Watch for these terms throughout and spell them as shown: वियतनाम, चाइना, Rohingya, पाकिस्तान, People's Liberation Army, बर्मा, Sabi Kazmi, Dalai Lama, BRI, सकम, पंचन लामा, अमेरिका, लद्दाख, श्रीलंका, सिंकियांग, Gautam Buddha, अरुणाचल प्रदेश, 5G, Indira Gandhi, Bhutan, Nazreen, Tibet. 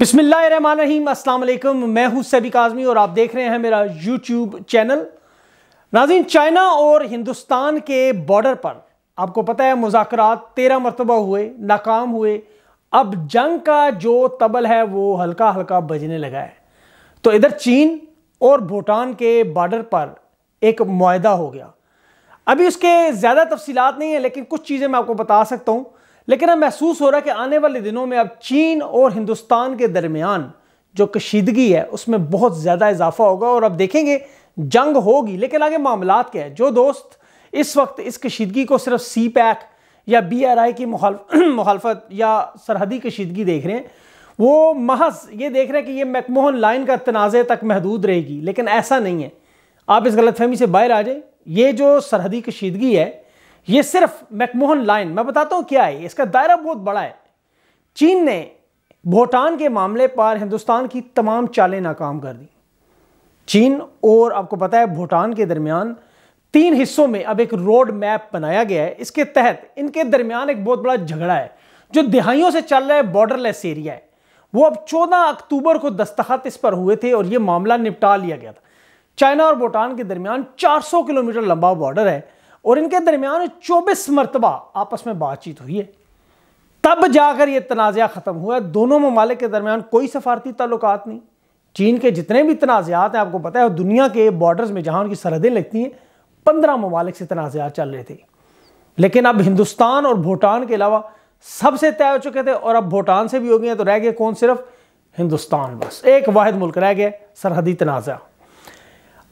बिस्मिल्लाहिर्रहमानिर्रहीम, अस्सलाम वालेकुम। मैं हूं सबी काज़मी और आप देख रहे हैं मेरा यूट्यूब चैनल। नाज़रीन, चाइना और हिंदुस्तान के बॉर्डर पर आपको पता है मुज़ाकरात 13 मरतबा हुए, नाकाम हुए। अब जंग का जो तबल है वो हल्का हल्का बजने लगा है। तो इधर चीन और भूटान के बॉर्डर पर एक मुआहदा हो गया। अभी उसके ज़्यादा तफसीलात नहीं है, लेकिन कुछ चीज़ें मैं आपको बता सकता हूँ। लेकिन अब महसूस हो रहा है कि आने वाले दिनों में अब चीन और हिंदुस्तान के दरमियान जो कशीदगी है उसमें बहुत ज़्यादा इजाफा होगा और अब देखेंगे जंग होगी, लेकिन आगे मामलात क्या है। जो दोस्त इस वक्त इस कशीदगी को सिर्फ CPAC या BRI की मुखालफत या सरहदी कशीदगी देख रहे हैं, वो महज ये देख रहे हैं कि ये मैकमोहन लाइन का तनाज़े तक महदूद रहेगी, लेकिन ऐसा नहीं है। आप इस गलतफहमी से बाहर आ जाए। ये जो सरहदी कशीदगी है ये सिर्फ मैकमोहन लाइन, मैं बताता हूँ क्या है, इसका दायरा बहुत बड़ा है। चीन ने भूटान के मामले पर हिंदुस्तान की तमाम चालें नाकाम कर दी। चीन और आपको पता है भूटान के दरमियान 3 हिस्सों में अब एक रोड मैप बनाया गया है। इसके तहत इनके दरमियान एक बहुत बड़ा झगड़ा है जो दिहाइयों से चल रहा है, बॉर्डरलेस एरिया है। वो अब 14 अक्टूबर को दस्तखत इस पर हुए थे और ये मामला निपटा लिया गया था। चाइना और भूटान के दरमियान 400 किलोमीटर लंबा बॉर्डर है और इनके दरमियान 24 मरतबा आपस में बातचीत हुई है, तब जाकर यह तनाज़ा ख़त्म हुआ। दोनों ममालिक के दरमियान कोई सफारती ताल्लुकात नहीं। चीन के जितने भी तनाज़ात हैं आपको पता है, दुनिया के बॉर्डर्स में जहां उनकी सरहदें लगती हैं 15 ममालिक से तनाज़ा चल रहे थे, लेकिन अब हिंदुस्तान और भूटान के अलावा सबसे तय हो चुके थे और अब भूटान से भी हो गए, तो रह गए कौन, सिर्फ हिंदुस्तान, बस एक वाहिद मुल्क रह गया सरहदी तनाज़ा।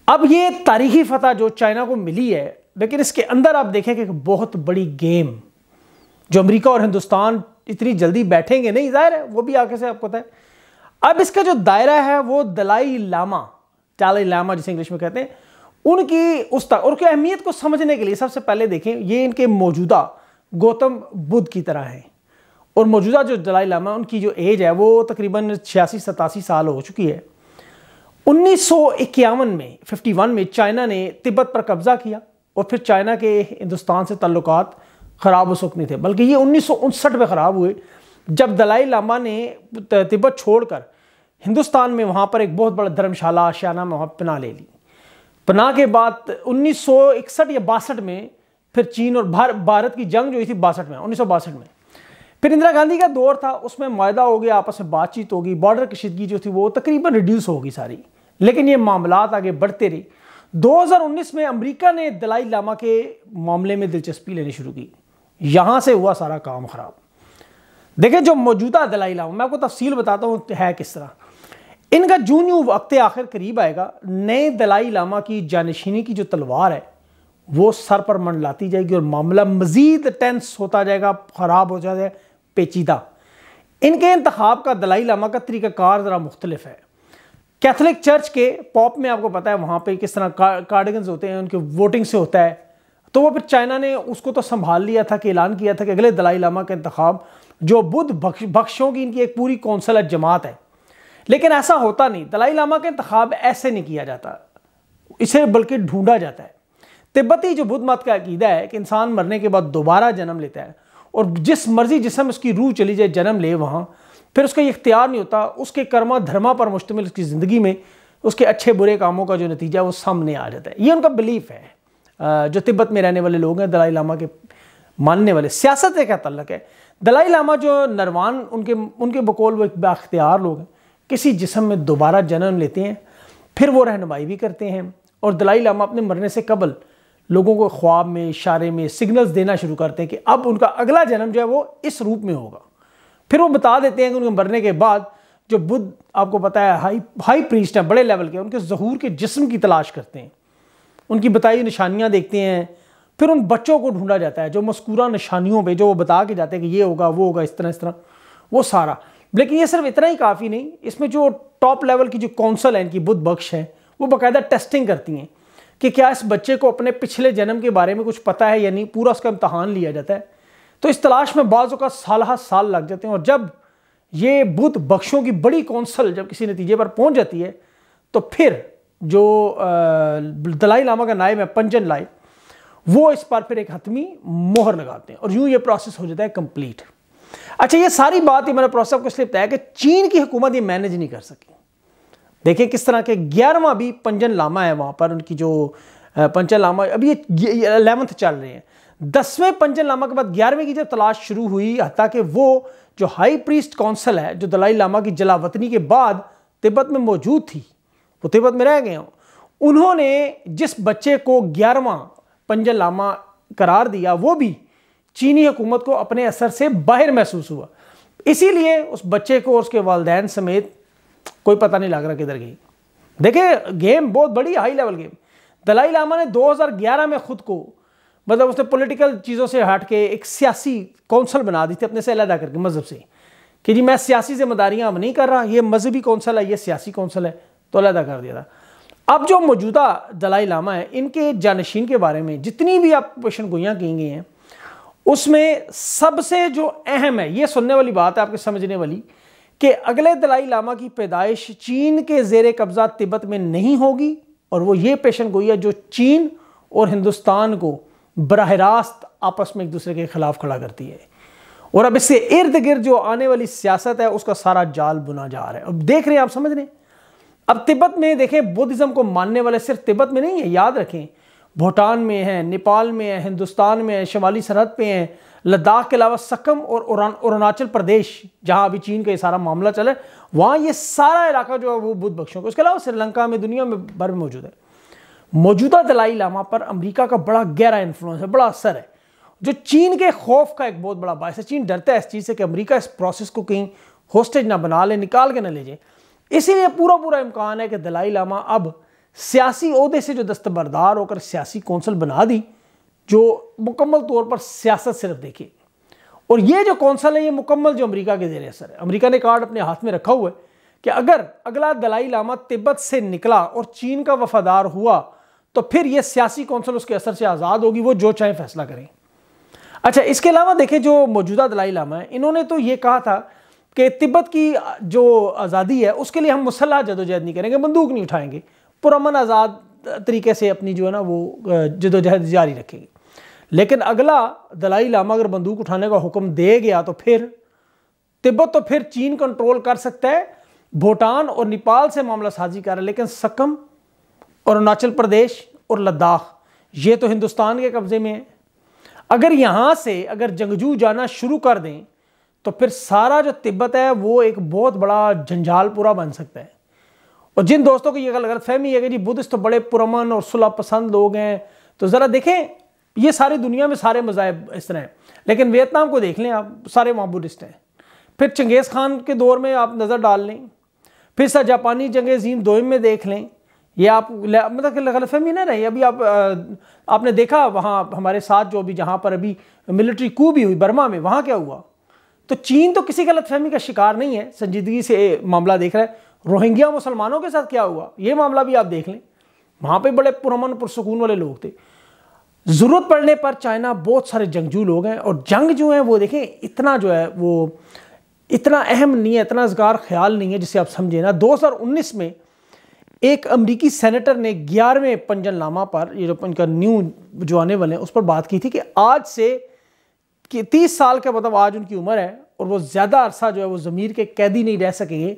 अब ये तारीखी फतह जो चाइना को मिली है, लेकिन इसके अंदर आप देखें कि बहुत बड़ी गेम जो अमेरिका और हिंदुस्तान इतनी जल्दी बैठेंगे नहीं, जाहिर है वो भी आगे से आपको पता है। अब इसका जो दायरा है वो दलाई लामा जिसे इंग्लिश में कहते हैं, उनकी उस तक और की अहमियत को समझने के लिए सबसे पहले देखें, ये इनके मौजूदा गौतम बुद्ध की तरह है और मौजूदा जो दलाई लामा उनकी जो एज है वो तकरीबन 86-87 साल हो चुकी है। 1951 में 51 में चाइना ने तिब्बत पर कब्जा किया और फिर चाइना के हिंदुस्तान से ताल्लुकात ख़राब उस वक्त नहीं थे, बल्कि ये 1959 में ख़राब हुए जब दलाई लामा ने तिब्बत छोड़कर हिंदुस्तान में वहाँ पर एक बहुत बड़ा धर्मशाला आशियाना में वहाँ पनाह ले ली। पनाह के बाद 1961 या 62 में फिर चीन और भारत की जंग जो हुई थी 1962 में, फिर इंदिरा गांधी का दौर था, उसमें मुआहदा हो गया, आपस में बातचीत होगी, बॉर्डर कशीदगी जो थी वो तकरीबन रिड्यूस होगी सारी, लेकिन ये मामलात आगे बढ़ते रही। 2019 में अमेरिका ने दलाई लामा के मामले में दिलचस्पी लेनी शुरू की, यहाँ से हुआ सारा काम ख़राब। देखें जो मौजूदा दलाई लामा, मैं आपको तफसील बताता हूँ है किस तरह इनका। जून वक्त आखिर करीब आएगा, नए दलाई लामा की जानशीनी की जो तलवार है वो सर पर मंडलाती जाएगी और मामला मज़ीद टेंस होता जाएगा, ख़राब हो जाएगा, पेचीदा। इनके इंतखाब का दलाई लामा का तरीक़ाकार ज़रा मुख्तलिफ है। कैथलिक चर्च के पॉप में आपको पता है वहाँ पे किस तरह कार्डिगन्स होते हैं, उनके वोटिंग से होता है, तो वो फिर चाइना ने उसको तो संभाल लिया था कि ऐलान किया था कि अगले दलाई लामा का इंतखाब जो बुद्ध बख्शों की इनकी एक पूरी कौंसल जमात है, लेकिन ऐसा होता नहीं। दलाई लामा का इंतखाब ऐसे नहीं किया जाता, इसे बल्कि ढूंढा जाता है। तिब्बती जो बुद्ध मत का अकीदा है कि इंसान मरने के बाद दोबारा जन्म लेता है और जिस मर्जी जिसम उसकी रूह चली जाए जन्म ले वहाँ, फिर उसका ये इख्तियार नहीं होता, उसके कर्मा धर्मा पर मुश्तमिल उसकी ज़िंदगी में उसके अच्छे बुरे कामों का जो नतीजा वो सामने आ जाता है। ये उनका बिलीफ है जो तिब्बत में रहने वाले लोग हैं, दलाई लामा के मानने वाले। सियासत से क्या तल्लक है, दलाई लामा जो नरवान उनके बकौल वो एक बाख्तियार लोग हैं, किसी जिस्म में दोबारा जन्म लेते हैं, फिर वो रहनुमाई भी करते हैं और दलाई लामा अपने मरने से कबल लोगों को ख्वाब में, इशारे में सिग्नल्स देना शुरू करते हैं कि अब उनका अगला जन्म जो है वो इस रूप में होगा। फिर वो बता देते हैं कि उनके मरने के बाद जो बुद्ध आपको पता है हाई प्रीस्ट हैं, बड़े लेवल के, उनके जहूर के जिस्म की तलाश करते हैं, उनकी बताई निशानियाँ देखते हैं, फिर उन बच्चों को ढूंढा जाता है जो मस्कूरा निशानियों पे जो वो बता के जाते हैं कि ये होगा, वो होगा, इस तरह वो सारा। लेकिन ये सिर्फ इतना ही काफ़ी नहीं, इसमें जो टॉप लेवल की जो कौंसल है इनकी बुद्ध बख्श है, वो बाकायदा टेस्टिंग करती हैं कि क्या इस बच्चे को अपने पिछले जन्म के बारे में कुछ पता है या नहीं, पूरा उसका इम्तहान लिया जाता है। तो इस तलाश में बाज़ों का साल लग जाते हैं और जब ये बुद्ध बख्शों की बड़ी कौंसल जब किसी नतीजे पर पहुंच जाती है तो फिर जो दलाई लामा का नायब है पंचन लामा, वो इस पर फिर एक हतमी मोहर लगाते हैं और यूँ ये प्रोसेस हो जाता है कंप्लीट। अच्छा, ये सारी बात, ये मैंने प्रोफेसर को इसलिए बताया कि चीन की हुकूमत ये मैनेज नहीं कर सकी। देखिए किस तरह के 11वां भी पंचन लामा है, वहाँ पर उनकी जो पंचन लामा, अभी ये 11वें चल रहे हैं। 10वें पंचन लामा के बाद 11वें की जब तलाश शुरू हुई, हत्या कि वो जो हाई प्रीस्ट काउंसिल है जो दलाई लामा की जलावतनी के बाद तिब्बत में मौजूद थी, वो तिब्बत में रह गए हों, उन्होंने जिस बच्चे को 11वां पंचन लामा करार दिया वो भी चीनी हुकूमत को अपने असर से बाहर महसूस हुआ। इसीलिए उस बच्चे को और उसके वालदैन समेत कोई पता नहीं लग रहा किधर गई। देखिए गेम बहुत बड़ी high level game. Dalai Lama ने 2011 में खुद को, मतलब उसने पॉलिटिकल चीज़ों से हट के एक सियासी कौंसल बना दी थी अपने से अलहदा करके, मज़हब से, कि जी मैं सियासी जिम्मेदारियाँ अब नहीं कर रहा, ये मजहबी कौंसल है, ये सियासी कौंसल है, तो अलहदा कर दिया था। अब जो मौजूदा दलाई लामा है, इनके जानशीन के बारे में जितनी भी आप पेशन गोइयाँ की गई हैं, उसमें सबसे जो अहम है, ये सुनने वाली बात है आपके समझने वाली, कि अगले दलाई लामा की पैदाइश चीन के जेर कब्जा तिब्बत में नहीं होगी, और वो ये पेशन गोई है जो चीन और हिंदुस्तान को बराह रास्त आपस में एक दूसरे के खिलाफ खड़ा करती है। और अब इससे इर्द गिर्द जो आने वाली सियासत है उसका सारा जाल बुना जा रहा है। अब देख रहे हैं, आप समझ रहे हैं। अब तिब्बत में देखें, बुद्धिज़्म को मानने वाले सिर्फ तिब्बत में नहीं है, याद रखें, भूटान में है, नेपाल में है, हिंदुस्तान में है, शिमाली सरहद पे हैं, लद्दाख के अलावा सकम और अरुणाचल प्रदेश, जहां अभी चीन का ये सारा मामला चला है, वहाँ ये सारा इलाका जो है वो बुद्ध बख्शों का, उसके अलावा श्रीलंका में, दुनिया में भर में मौजूद है। मौजूदा दलाई लामा पर अमेरिका का बड़ा गहरा इन्फ्लुएंस है, बड़ा असर है, जो चीन के खौफ का एक बहुत बड़ा बायस है। चीन डरता है इस चीज़ से कि अमेरिका इस प्रोसेस को कहीं होस्टेज ना बना ले, निकाल के ना ले जाए। इसीलिए पूरा पूरा इम्कान है कि दलाई लामा अब सियासी ओहदे से जो दस्तबरदार होकर सियासी कौंसिल बना दी, जो मुकम्मल तौर पर सियासत सिर्फ देखे, और ये जो कौंसिल है ये मुकम्मल जो अमेरिका के ज़ेर असर है। अमेरिका ने कार्ड अपने हाथ में रखा हुआ है कि अगर अगला दलाई लामा तिब्बत से निकला और चीन का वफादार हुआ तो फिर ये सियासी कौंसिल उसके असर से आज़ाद होगी, वो जो चाहे फैसला करें। अच्छा, इसके अलावा देखें जो मौजूदा दलाई लामा है, इन्होंने तो ये कहा था कि तिब्बत की जो आज़ादी है उसके लिए हम मुसल्ह जदोजहद नहीं करेंगे, बंदूक नहीं उठाएंगे, पुरअमन आज़ाद तरीके से अपनी जो है ना वो जदोजहद जारी रखेंगे। लेकिन अगला दलाई लामा अगर बंदूक उठाने का हुक्म दे गया तो फिर तिब्बत तो फिर चीन कंट्रोल कर सकता है, भूटान और नेपाल से मामला साजी कर रहा है, लेकिन सकम और अरुणाचल प्रदेश और लद्दाख ये तो हिंदुस्तान के कब्ज़े में है। अगर यहाँ से अगर जंगजू जाना शुरू कर दें तो फिर सारा जो तिब्बत है वो एक बहुत बड़ा जंजाल पूरा बन सकता है। और जिन दोस्तों को ये गलत फहमी है कि जी बुद्धिस्ट तो बड़े पुरमन और सुलह पसंद लोग हैं, तो ज़रा देखें ये सारी दुनिया में सारे मज़ाहब इस तरह हैं, लेकिन वियतनाम को देख लें आप, सारे वहाँ बुद्धिस्ट हैं। फिर चंगेज़ खान के दौर में आप नज़र डाल लें, फिर सर जापानी जंग जीम दोम में देख लें, ये आप मतलब गलतफहमी ना रही। अभी आपने देखा वहाँ हमारे साथ जो अभी जहाँ पर अभी मिलिट्री कू भी हुई बर्मा में, वहाँ क्या हुआ। तो चीन तो किसी गलतफहमी का शिकार नहीं है, संजीदगी से मामला देख रहा है। रोहिंग्या मुसलमानों के साथ क्या हुआ, ये मामला भी आप देख लें, वहाँ पे बड़े पुरमन पुरसकून वाले लोग थे। ज़रूरत पड़ने पर चाइना बहुत सारे जंगजू लोग हैं, और जंग जो है वो देखें इतना जो है वो इतना अहम नहीं है, इतना असगार ख्याल नहीं है जिसे आप समझें ना। 2019 में एक अमेरिकी सेनेटर ने 11वें पंचन लामा पर, ये जो इनका न्यू जो आने वाले हैं, उस पर बात की थी कि आज से 30 साल का मतलब आज उनकी उम्र है और वो ज़्यादा अरसा जो है वो ज़मीर के कैदी नहीं रह सकेंगे।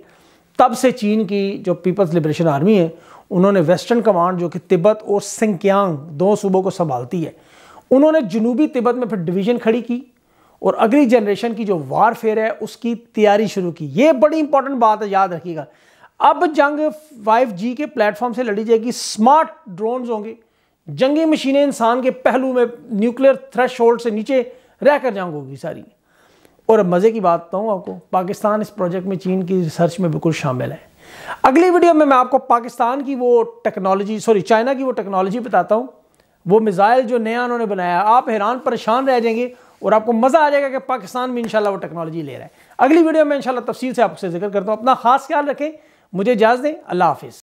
तब से चीन की जो पीपल्स लिबरेशन आर्मी है, उन्होंने वेस्टर्न कमांड जो कि तिब्बत और सिंकियांग 2 सूबों को संभालती है, उन्होंने जनूबी तिब्बत में फिर डिवीज़न खड़ी की और अगली जनरेशन की जो वारफेयर है उसकी तैयारी शुरू की। ये बड़ी इंपॉर्टेंट बात है, याद रखिएगा। अब जंग 5G के प्लेटफॉर्म से लड़ी जाएगी, स्मार्ट ड्रोन्स होंगे, जंगी मशीनें इंसान के पहलू में न्यूक्लियर थ्रेशोल्ड से नीचे रह कर जंग होगी सारी। और मज़े की बात बताऊँ आपको, पाकिस्तान इस प्रोजेक्ट में चीन की रिसर्च में बिल्कुल शामिल है। अगली वीडियो में मैं आपको पाकिस्तान की वो टेक्नोलॉजी, सॉरी चाइना की वो टेक्नोलॉजी बताता हूँ, वो मिसाइल जो नया उन्होंने बनाया, आप हैरान परेशान रह जाएंगे और आपको मज़ा आ जाएगा कि पाकिस्तान भी इंशाल्लाह वो टेक्नोलॉजी ले रहा है। अगली वीडियो में इंशाल्लाह तफसील से आपसे जिक्र करता हूँ। अपना खास ख्याल रखें, मुझे इजाज़त दें, अल्लाह हाफिज़।